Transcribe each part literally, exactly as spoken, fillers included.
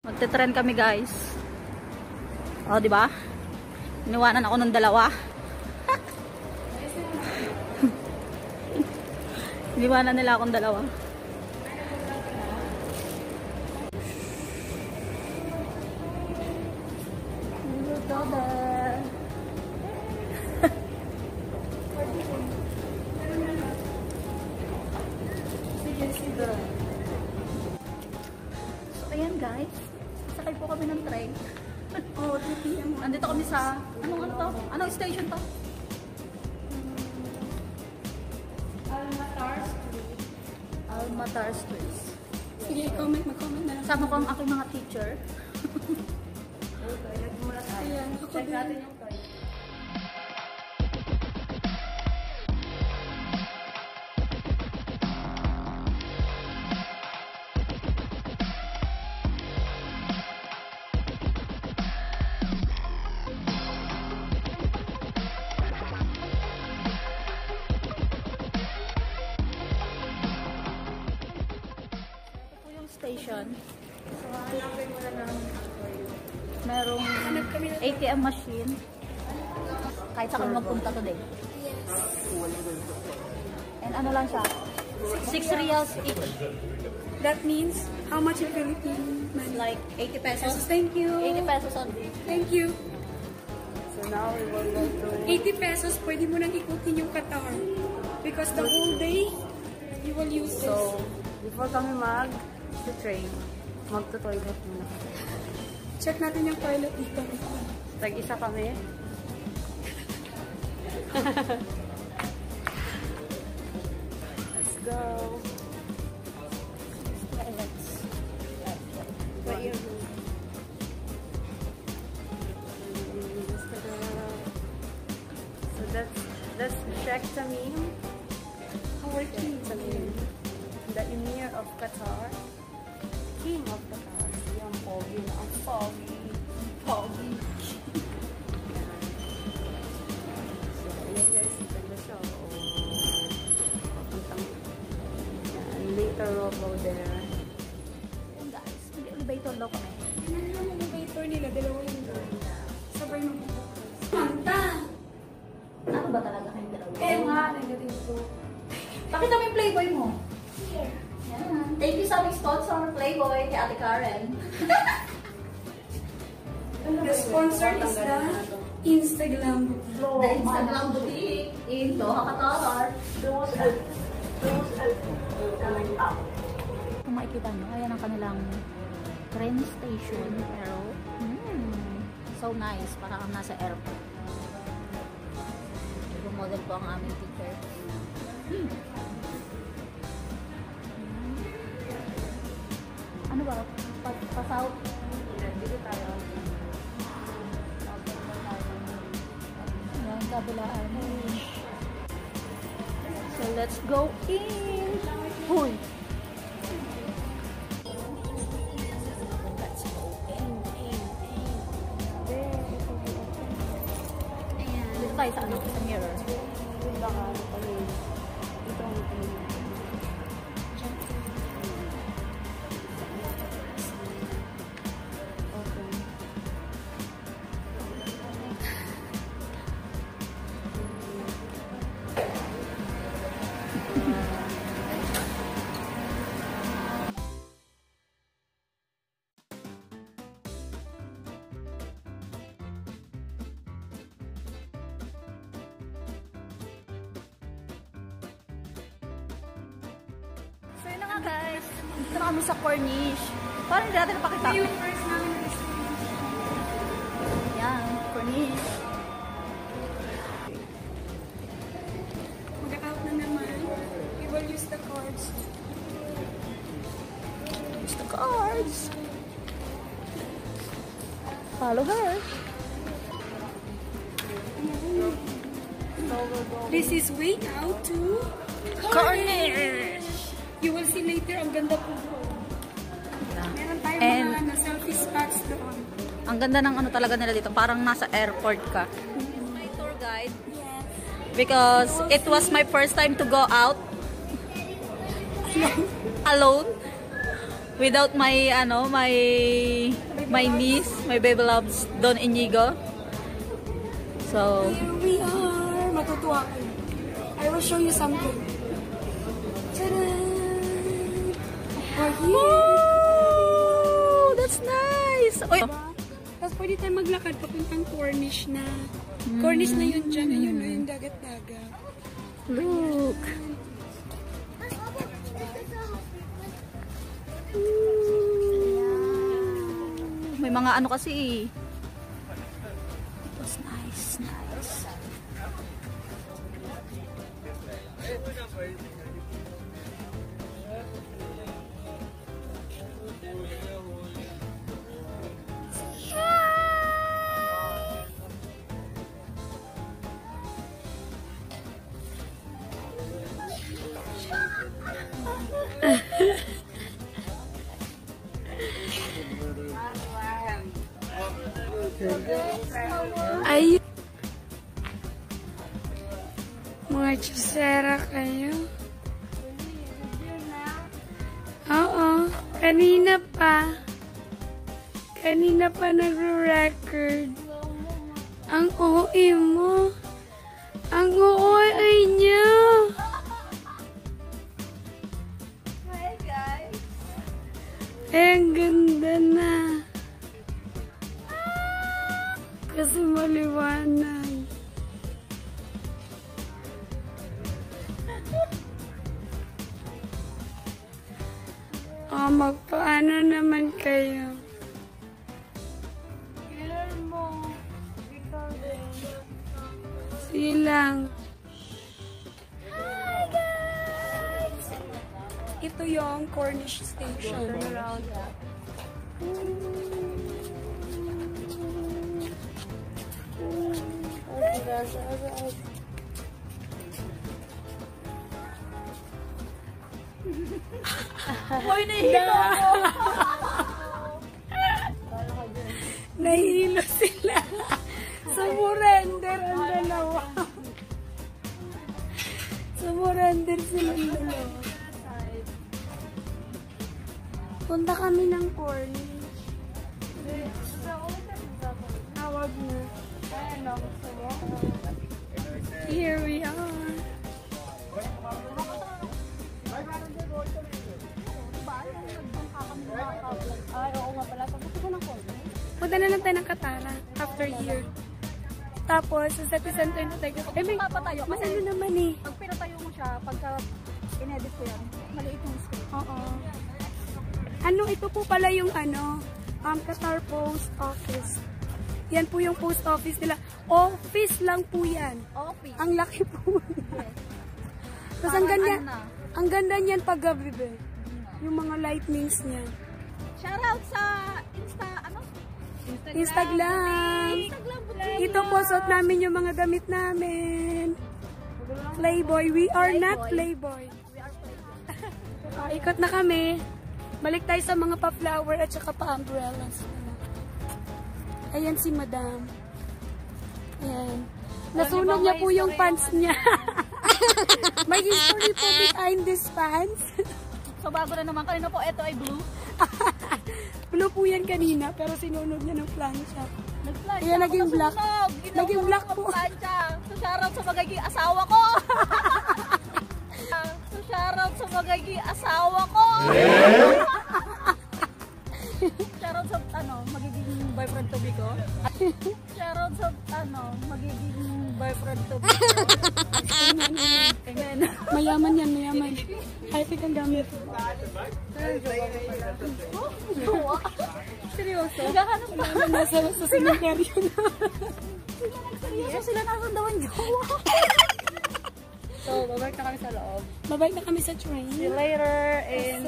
Magte-trend kami, guys. Oh, di ba? Iniwanan ako ng dalawa. Iniwanan nila akong dalawa. So, ayan, guys. Sakay po kami ng train. Oh, andito kami sa anong ano to? Anong station to? Al Matar Street. Al Matar Street. Sige, comment, mag-comment na lang. Sama ko ang aking mga teacher. Okay, nagmula tayo. Ayan, check natin yung price. Station. Merong A T M machine. Kahit sa kami magpunta today. And ano lang siya? six reals each. That means, how much in Philippine money? Like eighty pesos. Thank you. eighty pesos only. Thank you. So now we will go to... eighty pesos, pwede mo nang ikutin yung Qatar. Because the whole day, you will use this. So, before kami mag... the train. Magto-toilet muna. Check natin yung toilet dito. Tag-isa kami. Let's go. Toilets. Right here. So that's, that's Sheikh Tamim. How are you? Tamim. The Emir of Qatar. King of the cars. Yung pogi na. Ang pogi. Pogi. So, ayan guys. Ganda siya. Later we'll go there. Ayan guys. Mag-elevator daw kami. Ano yung elevator nila? Dalawa yung doon. Sabay mag-elevator. Manta! Ano ba talaga kayong dalawa? Eh nga. Nagdating ko. Pakita mo yung playboy mo. Here. Yeah. Thank you sa aming sponsor, Playboy, kay Ate Karen. The sponsor is the Instagram Boutique. The Instagram Boutique in Doha, Qatar. Kung makikita nyo, ayan ang kanilang train station. Pero, mm, so nice. Parang ang nasa airport. Lumodel po ang aming teacher. Hmm. Ano ba? Pa-south? Dito tayo. Ayan, kabilaan. So, let's go in! Hoy! Let's go in, in, in. Ayan. Dito tayo sa ano? Sa mirror. Dito baka ano pa yun. Dito ang mirror. Guys, dito na kami sa Cornish. Parang hindi natin napakita. Yung first namin is Cornish. Ayan, Cornish. Mag-out na naman. We will use the cards. Use the cards. Follow her. This is way out to Cornish. You will see later, ang ganda po doon. Yeah. Meron tayong and, mga ano, selfie spots doon. Ang ganda ng ano talaga nila dito. Parang nasa airport ka. This is my tour guide. Yes. Because it was my first time to go out. Alone. without my ano, my my niece, my baby loves Don Inigo. So here we are. Matutuwa kayo. I will show you something. Ta-da! We're here. Oh, that's nice. Oy. Tapos pwede tayo maglakad papuntang Cornish na. Mm. Cornish na yun dyan. Ayun na yung dagat-dagat. Look. Ooh. May mga ano kasi eh. It was nice, nice. Ay, mga chisera kayo? Oo, kanina pa. Kanina pa nagro-record. Ang oo-ay mo. Ang oo-ay niya. Hey guys. Ay, ang ganda na. Kasi maliwanag. Oh, magpaano naman kayo? Ilan mo? Silang. Hi guys! Ito yung Cornish Station. Turn around. Hoy, nahilo ako! Nahilo sila! Sumurender ang dalawa! Sumurender sila ang dalawa! Punta kami ng Cornish. Tawag na. Here we are. Punta na lang tayo ng Qatar after year. Tapos, sa city center na tayo. Eh, may masano naman eh. Pag pinatayo mo siya, pagka inedit ko yan, maliit yung screen. Oo. Ano, ito po pala yung ano, um, Qatar Post Office. Yan po yung post office nila. Office lang po yan. Office. Ang laki po. Yes. Tapos ang ganda, ano ang ganda niyan pag gabi be. Yung mga lightnings niya. Shout out sa Insta, ano? Instagram. Instagram. Instagram ito po, suot namin yung mga damit namin. Playboy. We are Playboy. Not Playboy. We are Playboy. Oh, ikot na kami. Balik tayo sa mga pa-flower at saka pa-umbrellas. Ayan si Madam. Ayan. Nasunog niya po yung pants niya. May history po behind this pants. So bago na naman. Kanina po, ito ay blue. Blue po yan kanina, pero sinunog niya ng plancha. Nag-plancha. Ayan, naging black. Naging black po. So shoutout sa magiging asawa ko. So shoutout sa magiging asawa ko. Shoutout sa ano, magiging boyfriend to be ko. Shoutout sa ano, magiging boyfriend to be ko. Mayaman yan, mayaman. I think ang gamit. Seryoso? Nagkakanap pa. Nasa sa sinakaryo na. Seryoso sila nakandawan jowa. So, babalik na kami sa loob. Babalik na kami sa train. See you later in,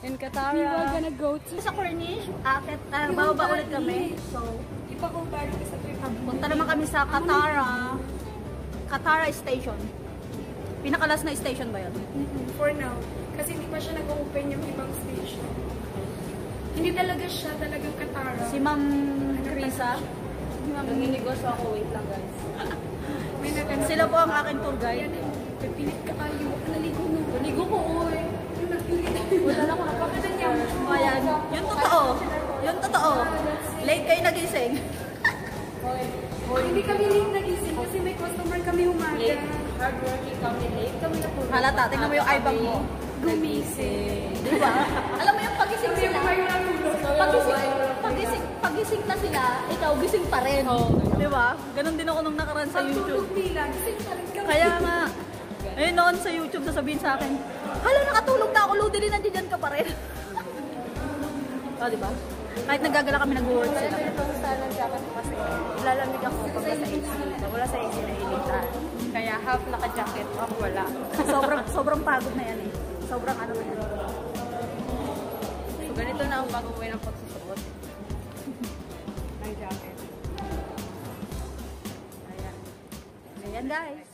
in Qatar. We were gonna go to... Sa Cornish, akit, uh, bababa ulit kami. So, ipakumpari ko sa trip. Punta naman kami sa Qatar. Qatar Station. Pinakalas na station ba yun? Mm-hmm. For now. Kasi hindi pa siya nag-open yung ibang station. Hindi talaga siya talagang Qatar. Si Ma'am Risa. Si Ma'am Ninigos ako. Wait lang guys. Sila po ang akin tour guide. Pipilit ka kayo. Naligo mo. Naligo ko, oy. Wala lang ako. O yan. Yun totoo. Yun totoo. Late kayo nagising. Hindi kami late nagising kasi may customer kami umaga. Late. Hardworking kami. Late kami na po. Halata. Tingnan mo yung eyebag mo. Gumising. Diba? Alam mo yung pagising sila. Pagising. Pagising. Pagising na sila. Ikaw gising pa rin. Diba? Ganon din ako nung nakaraan sa YouTube. Kaya nga. Eh noon sa YouTube sasabihin sa akin, hala nakatulog na ako, Lodi din nandiyan ka pa rin. O oh, diba? Kahit naggagala kami nag-work sila. Wala na sa lang dapat kasi lalamig ako kapag nasa A C. Wala sa A C na initan. Kaya half naka-jacket ako wala. Sobrang, sobrang pagod na yan eh. Sobrang ano na yan. So ganito na ang bago way ng pagsusuot. May jacket. Ayan. Ayan guys.